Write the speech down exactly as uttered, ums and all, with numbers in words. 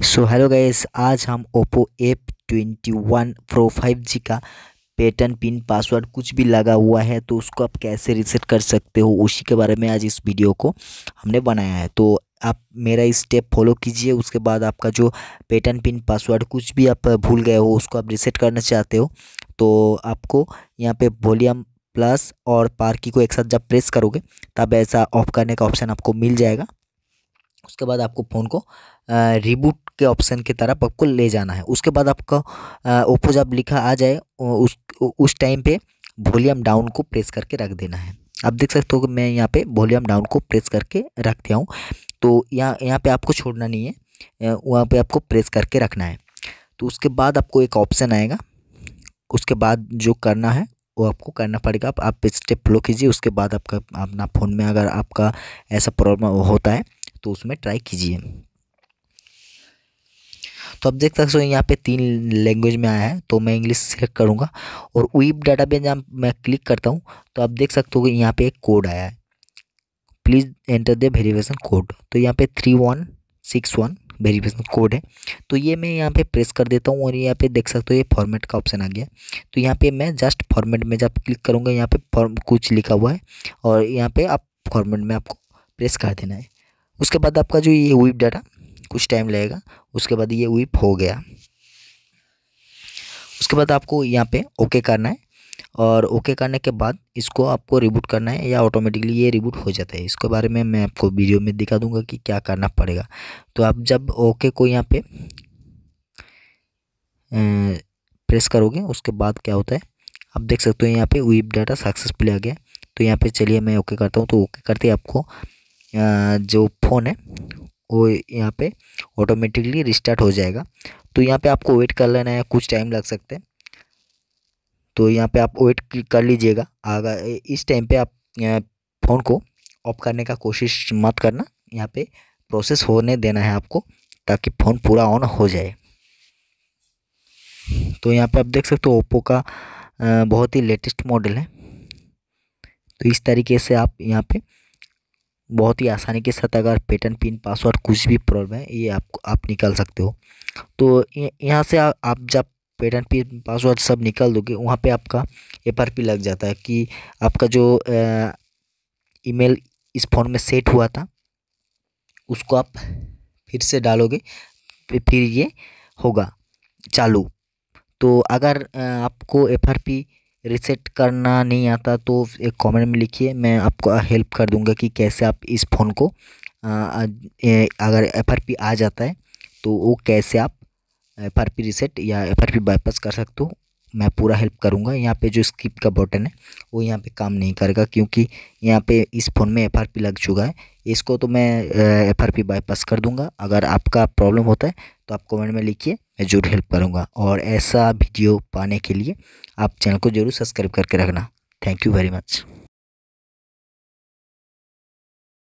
So hello guys, आज हम Oppo F twenty one pro five G का pattern pin password कुछ भी लगा हुआ है तो उसको आप कैसे रीसेट कर सकते हो उसी के बारे में आज इस वीडियो को हमने बनाया है। तो आप मेरा स्टेप फॉलो कीजिए, उसके बाद आपका जो पैटर्न पिन पासवर्ड कुछ भी आप भूल गए हो उसको आप रीसेट करना चाहते हो तो आपको यहाँ पे वॉल्यूम प्लस और पावर की को एक साथ जब प्रेस करोगे तब ऐसा ऑफ करने का ऑप्शन आपको मिल जाएगा। उसके बाद आपको फ़ोन को रिबूट के ऑप्शन की तरफ आपको ले जाना है। उसके बाद आपका ओप्पो जब लिखा आ जाए उस उस टाइम पे वॉल्यूम डाउन को प्रेस करके रख देना है। आप देख सकते हो कि मैं यहाँ पे वॉल्यूम डाउन को प्रेस करके रख दिया हूँ। तो यहाँ यहाँ पे आपको छोड़ना नहीं है, वहाँ पे आपको प्रेस करके रखना है। तो उसके बाद आपको एक ऑप्शन आएगा, उसके बाद जो करना है वो आपको करना पड़ेगा। आप, आप स्टेप फॉलो कीजिए, उसके बाद आपका अपना फ़ोन में अगर आपका ऐसा प्रॉब्लम होता है तो उसमें ट्राई कीजिए। तो आप देख सकते हो यहाँ पे तीन लैंग्वेज में आया है तो मैं इंग्लिश सेलेक्ट करूँगा और वीप डाटाबेस जहाँ मैं क्लिक करता हूँ तो आप देख सकते हो कि यहाँ पे एक कोड आया है, please enter the verification code. तो यहाँ पे three one six one verification code है तो ये मैं यहाँ पे प्रेस कर देता हूँ और यहाँ पे देख सकते हो ये फॉर्मेट का ऑप्शन आ गया। तो यहाँ पे मैं जस्ट फॉर्मेट में जब क्लिक करूँगा यहाँ पे फॉर्म कुछ लिखा हुआ है और यहाँ पे आप फॉर्मेट में आपको प्रेस कर देना है। उसके बाद आपका जो ये वीप डाटा कुछ टाइम लगेगा, उसके बाद ये वीप हो गया। उसके बाद आपको यहाँ पे ओके करना है और ओके करने के बाद इसको आपको रिबूट करना है या ऑटोमेटिकली ये रिबूट हो जाता है। इसके बारे में मैं आपको वीडियो में दिखा दूंगा कि क्या करना पड़ेगा। तो आप जब ओके को यहाँ पे प्रेस करोगे उसके बाद क्या होता है आप देख सकते हो यहाँ पे वीप डाटा सक्सेसफुल आ गया। तो यहाँ पे चलिए मैं ओके करता हूँ। तो ओके करते आपको जो फ़ोन है वो यहाँ पे ऑटोमेटिकली रिस्टार्ट हो जाएगा। तो यहाँ पे आपको वेट कर लेना है, कुछ टाइम लग सकते हैं। तो यहाँ पे आप वेट कर लीजिएगा। अगर इस टाइम पे आप फ़ोन को ऑफ करने का कोशिश मत करना, यहाँ पे प्रोसेस होने देना है आपको ताकि फ़ोन पूरा ऑन हो जाए। तो यहाँ पे आप देख सकते हो ओप्पो का बहुत ही लेटेस्ट मॉडल है। तो इस तरीके से आप यहाँ पे बहुत ही आसानी के साथ अगर पैटर्न पिन पासवर्ड कुछ भी प्रॉब्लम है ये आप आप निकाल सकते हो। तो यहाँ से आ, आप जब पैटर्न पिन पासवर्ड सब निकाल दोगे वहाँ पे आपका एफ आर पी लग जाता है कि आपका जो आ, ईमेल इस फोन में सेट हुआ था उसको आप फिर से डालोगे फिर ये होगा चालू। तो अगर आ, आपको एफ आर पी रिसेट करना नहीं आता तो एक कमेंट में लिखिए, मैं आपको हेल्प कर दूंगा कि कैसे आप इस फ़ोन को आ, अगर एफ आर पी आ जाता है तो वो कैसे आप एफ आर पी रिसेट या एफ आर पी बाईपास कर सकते हो, मैं पूरा हेल्प करूंगा। यहाँ पे जो स्किप का बटन है वो यहाँ पे काम नहीं करेगा क्योंकि यहाँ पे इस फ़ोन में एफ आर पी लग चुका है। इसको तो मैं एफ आर पी बाईपास कर दूंगा। अगर आपका प्रॉब्लम होता है तो आप कमेंट में लिखिए, मैं ज़रूर हेल्प करूंगा। और ऐसा वीडियो पाने के लिए आप चैनल को ज़रूर सब्सक्राइब करके रखना। Thank you very much.